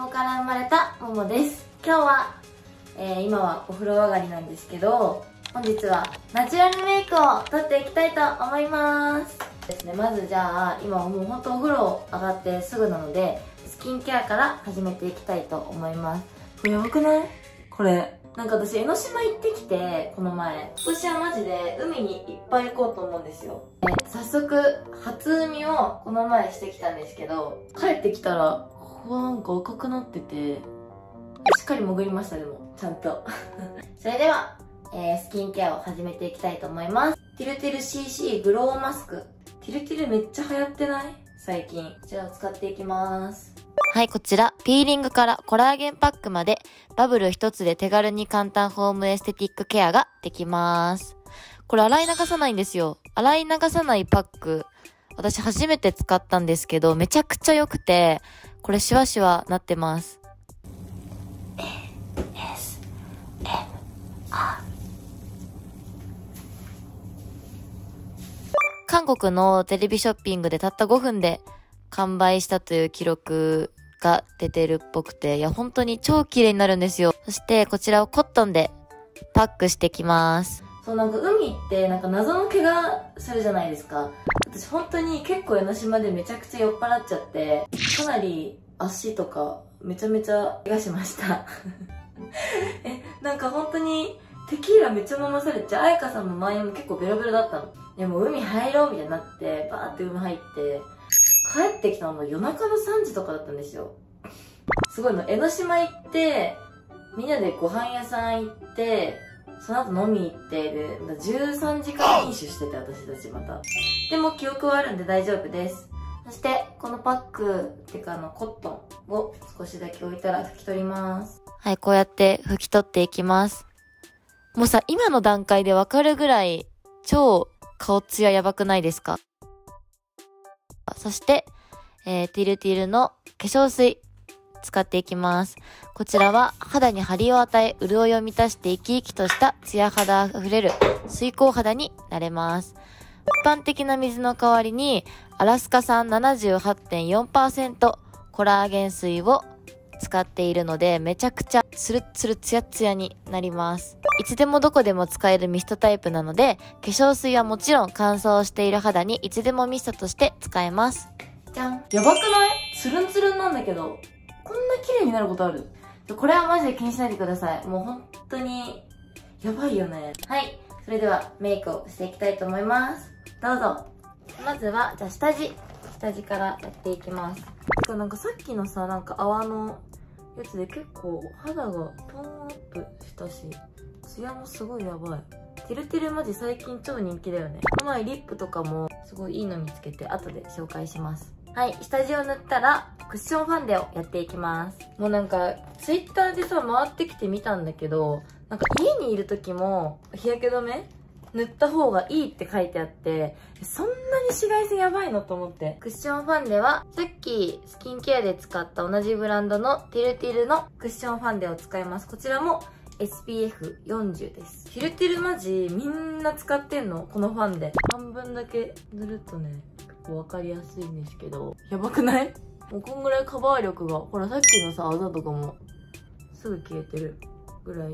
桃から生まれた桃です。今日は、今はお風呂上がりなんですけど、本日はナチュラルメイクを撮っていきたいと思いますですね。まずじゃあ今はもうほんとお風呂上がってすぐなので、スキンケアから始めていきたいと思います。やばくない？これなんか私江ノ島行ってきて、この前今年はマジで海にいっぱい行こうと思うんですよ。早速初海をこの前してきたんですけど、帰ってきたらここなんか赤くなってて、しっかり潜りました。でもちゃんとそれでは、スキンケアを始めていきたいと思います。TIRTIR CC グローマスク。TIRTIRめっちゃ流行ってない最近。こちらを使っていきます。はい、こちら、ピーリングからコラーゲンパックまで、バブル一つで手軽に簡単ホームエステティックケアができます。これ洗い流さないんですよ。洗い流さないパック、私初めて使ったんですけど、めちゃくちゃ良くて、これシワシワなってます。ASMR。韓国のテレビショッピングでたった5分で完売したという記録が出てるっぽくて、いや本当に超綺麗になるんですよ。そしてこちらをコットンでパックしてきます。そう、なんか海ってなんか謎の怪我するじゃないですか。私本当に結構江ノ島でめちゃくちゃ酔っ払っちゃって、かなり足とかめちゃめちゃ怪我しましたなんか本当にテキーラめっちゃ飲まされて、あやかさんも前も結構ベロベロだったの。でも海入ろうみたいになってバーって海入って、帰ってきたのも夜中の3時とかだったんですよ。すごいの、江ノ島行って、みんなでご飯屋さん行って、その後飲み行って、で、13時間飲酒してて、私たちまた。でも記憶はあるんで大丈夫です。そして、このパック、ってかコットンを少しだけ置いたら拭き取ります。はい、こうやって拭き取っていきます。もうさ、今の段階でわかるぐらい、超顔ツヤやばくないですか？そして、TIRTIRの化粧水使っていきます。こちらは肌にハリを与え、潤いを満たして生き生きとしたツヤ肌あふれる水光肌になれます。一般的な水の代わりにアラスカ産 78.4% コラーゲン水を使っているので、めちゃくちゃツルツルツヤツヤになります。いつでもどこでも使えるミストタイプなので、化粧水はもちろん乾燥している肌にいつでもミストとして使えます。じゃん。やばくない？ツルンツルンなんだけど。こんな綺麗になることある？これはマジで気にしないでください。もう本当に、やばいよね。はい。それではメイクをしていきたいと思います。どうぞ。まずは、じゃあ下地。下地からやっていきます。なんかさっきのさ、なんか泡のやつで結構肌がトーンアップしたし、ツヤもすごいやばい。TIRTIRマジ最近超人気だよね。この前リップとかもすごいいいの見つけて、後で紹介します。はい、下地を塗ったらクッションファンデをやっていきます。もうなんか Twitter でさ回ってきてみたんだけど、なんか家にいる時も日焼け止め塗った方がいいって書いてあって、そんなに紫外線やばいのと思って。クッションファンデはさっきスキンケアで使った同じブランドの TIRTIR のクッションファンデを使います。こちらも SPF40 です。TIRTIRマジみんな使ってんのこのファンデ。半分だけ塗るとね結構わかりやすいんですけど、やばくない？もうこんぐらいカバー力が、ほらさっきのさあざとかもすぐ消えてるぐらい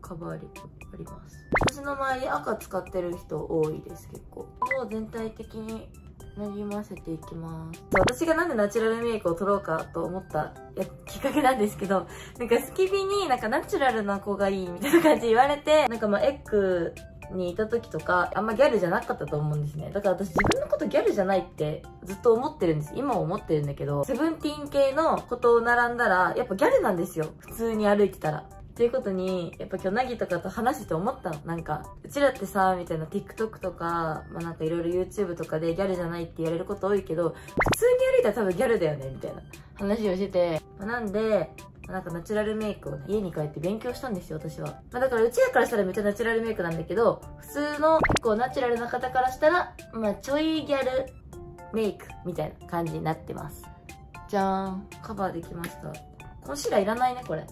カバー力あります。私の周り赤使ってる人多いです。結構もう全体的になじませていきます。私がなんでナチュラルメイクを撮ろうかと思ったきっかけなんですけど、なんかスキビになんかナチュラルな子がいいみたいな感じ言われて、なんかまあエッグにいた時とかあんまギャルじゃなかったと思うんですね。だから私自分のことギャルじゃないってずっと思ってるんです。今も思ってるんだけど、セブンティーン系のことを並んだらやっぱギャルなんですよ、普通に歩いてたら。っていうことに、やっぱ今日ナギとかと話して思ったの。なんか、うちらってさ、みたいな TikTok とか、まあなんかいろいろ YouTube とかでギャルじゃないって言われること多いけど、普通に歩いたら多分ギャルだよね、みたいな話をしてて。まあ、なんで、なんかナチュラルメイクを家に帰って勉強したんですよ、私は。まあだからうちらからしたらめっちゃナチュラルメイクなんだけど、普通の結構ナチュラルな方からしたら、まあちょいギャルメイクみたいな感じになってます。じゃーん。カバーできました。コンシーラーいらないね、これ。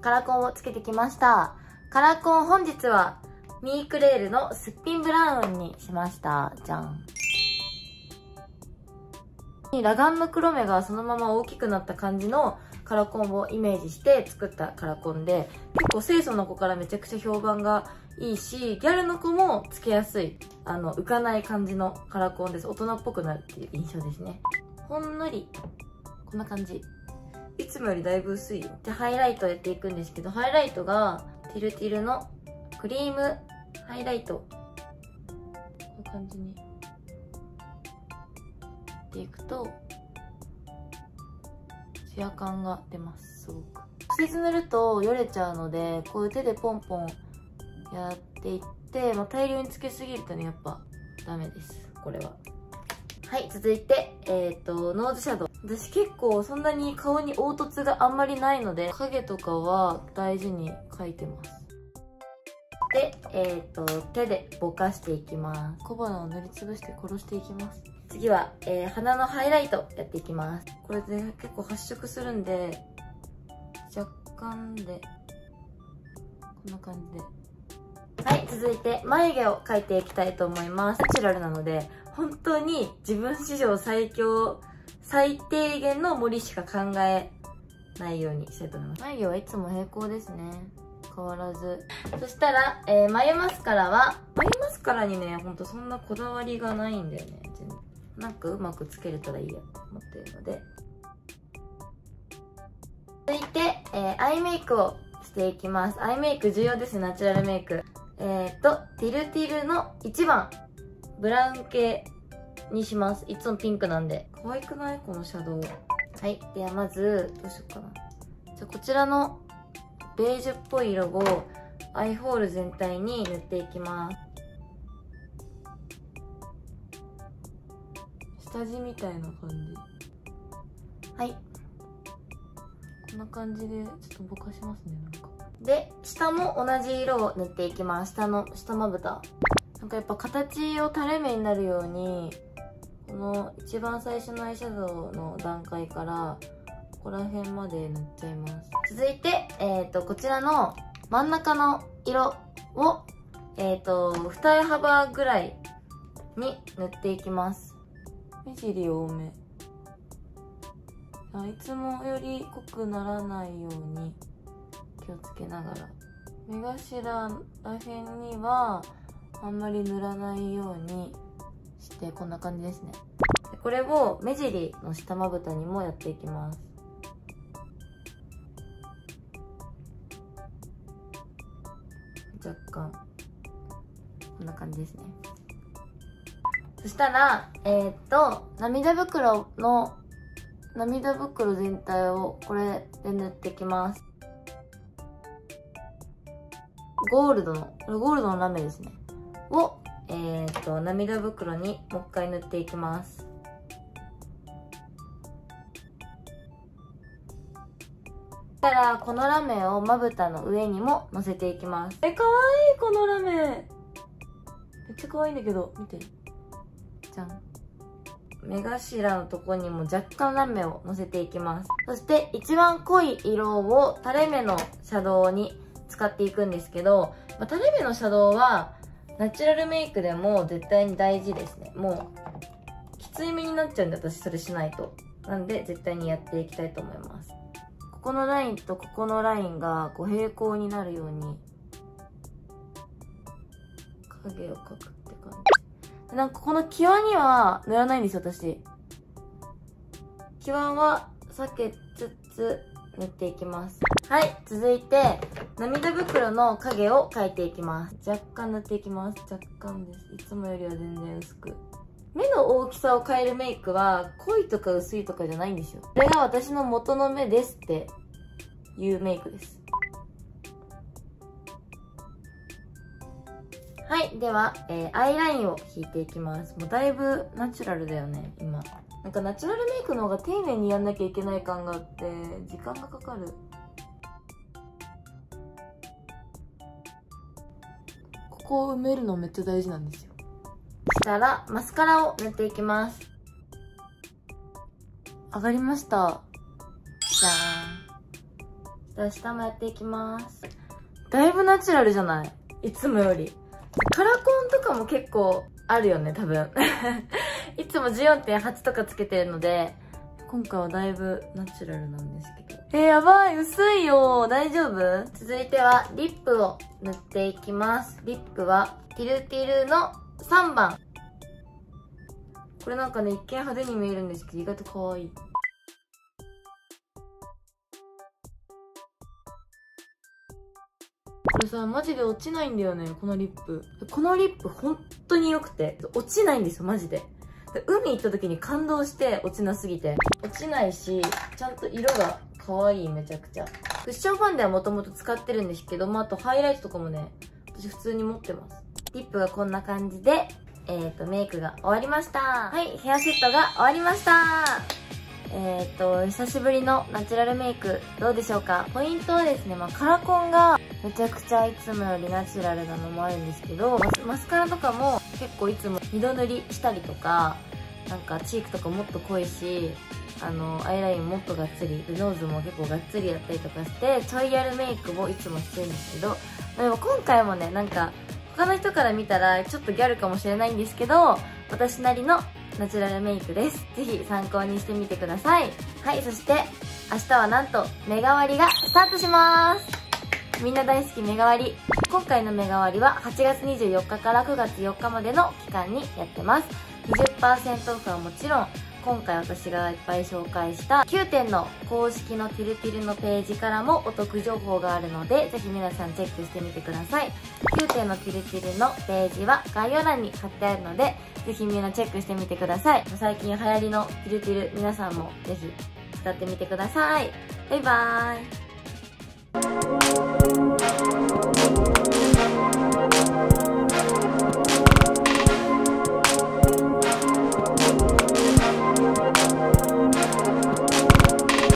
カラコンをつけてきました。カラコン本日はミークレールのすっぴんブラウンにしました。じゃん。裸眼の黒目がそのまま大きくなった感じのカラコンをイメージして作ったカラコンで、結構清楚の子からめちゃくちゃ評判がいいし、ギャルの子もつけやすい、浮かない感じのカラコンです。大人っぽくなるっていう印象ですね。ほんのり、こんな感じ。いつもよりだいぶ薄いよ。で、ハイライトやっていくんですけど、ハイライトが、ティルティルのクリームハイライト。こんな感じに。っていくと、ツヤ感が出ます、すごく。直接塗るとよれちゃうので、こういう手でポンポンやっていって、まあ、大量につけすぎるとね、やっぱダメです、これは。はい、続いて、ノーズシャドウ。私結構そんなに顔に凹凸があんまりないので、影とかは大事に描いてます。で、手でぼかしていきます。小鼻を塗りつぶして殺していきます。次は、鼻のハイライトやっていきます。これで結構発色するんで、若干で、こんな感じで。はい、続いて眉毛を描いていきたいと思います。ナチュラルなので、本当に自分史上最低限の盛りしか考えないようにしたいと思います。眉毛はいつも平行ですね、変わらず。そしたら、眉マスカラは、眉マスカラにね、ほんとそんなこだわりがないんだよね。なんかうまくつけれたらいいやと思っているので。続いて、アイメイクをしていきます。アイメイク重要ですね、ナチュラルメイク。ティルティルの1番ブラウン系にします。いつもピンクなんで。可愛くない？このシャドウ。はい。ではまず、どうしようかな。じゃあこちらのベージュっぽい色をアイホール全体に塗っていきます。下地みたいな感じ。はい。こんな感じで、ちょっとぼかしますね、なんか。で、下も同じ色を塗っていきます。下まぶた。なんかやっぱ形を垂れ目になるように、この一番最初のアイシャドウの段階からここら辺まで塗っちゃいます。続いて、こちらの真ん中の色を、二重幅ぐらいに塗っていきます。目尻多め、いつもより濃くならないように気をつけながら、目頭ら辺にはあんまり塗らないようにして、こんな感じですね。これを目尻の下まぶたにもやっていきます。若干こんな感じですね。そしたら、涙袋全体をこれで塗っていきます。ゴールドのラメですねを、涙袋にもう一回塗っていきます。そしたらこのラメをまぶたの上にものせていきます。かわいい、このラメめっちゃかわいいんだけど、見てじゃん。目頭のとこにも若干ラメをのせていきます。そして一番濃い色を垂れ目のシャドウに使っていくんですけど、垂れ目のシャドウはナチュラルメイクでも絶対に大事ですね。もうきつい目になっちゃうんで、私それしないと。なんで絶対にやっていきたいと思います。ここのラインとここのラインがこう平行になるように影を描くって感じ。なんかこの際には塗らないんですよ、私。際は避けつつ塗っていきます。はい、続いて涙袋の影を描いていきます。若干塗っていきます。若干です。いつもよりは全然薄く。目の大きさを変えるメイクは濃いとか薄いとかじゃないんですよ。これが私の元の目ですっていうメイクです。はい、では、アイラインを引いていきます。もうだいぶナチュラルだよね、今。なんかナチュラルメイクの方が丁寧にやんなきゃいけない感があって時間がかかる。ここを埋めるのめっちゃ大事なんですよ。そしたらマスカラを塗っていきます。上がりました。じゃーん。下もやっていきます。だいぶナチュラルじゃない、いつもより。カラコンとかも結構あるよね、多分。いつも 14.8 とかつけてるので、今回はだいぶナチュラルなんですけど。やばい、薄いよ。大丈夫？続いてはリップを塗っていきます。リップはTIRTIRの3番。これなんかね、一見派手に見えるんですけど、意外と可愛い。これさ、マジで落ちないんだよね、このリップ。このリップ本当に良くて、落ちないんですよ、マジで。海行った時に感動して、落ちなすぎて。落ちないし、ちゃんと色が可愛い、めちゃくちゃ。クッションファンデはもともと使ってるんですけど、まあ、あとハイライトとかもね、私普通に持ってます。リップがこんな感じで、メイクが終わりました。はい、ヘアセットが終わりました。久しぶりのナチュラルメイク、どうでしょうか？ポイントはですね、まあ、カラコンが、めちゃくちゃいつもよりナチュラルなのもあるんですけど、マスカラとかも結構いつも二度塗りしたりとか、なんかチークとかもっと濃いし、アイラインもっとがっつり、ノーズも結構がっつりやったりとかして、ちょいやるメイクもいつもしてるんですけど、でも今回もね、なんか他の人から見たらちょっとギャルかもしれないんですけど、私なりのナチュラルメイクです。ぜひ参考にしてみてください。はい、そして明日はなんと目変わりがスタートします。みんな大好き目変わり。今回の目変わりは8月24日から9月4日までの期間にやってます。20% オフはもちろん、今回私がいっぱい紹介した Qoo10 の公式のTIRTIRのページからもお得情報があるので、ぜひ皆さんチェックしてみてください。Qoo10 のTIRTIRのページは概要欄に貼ってあるので、ぜひみんなチェックしてみてください。最近流行りのTIRTIR、皆さんもぜひ使ってみてください。バイバーイ。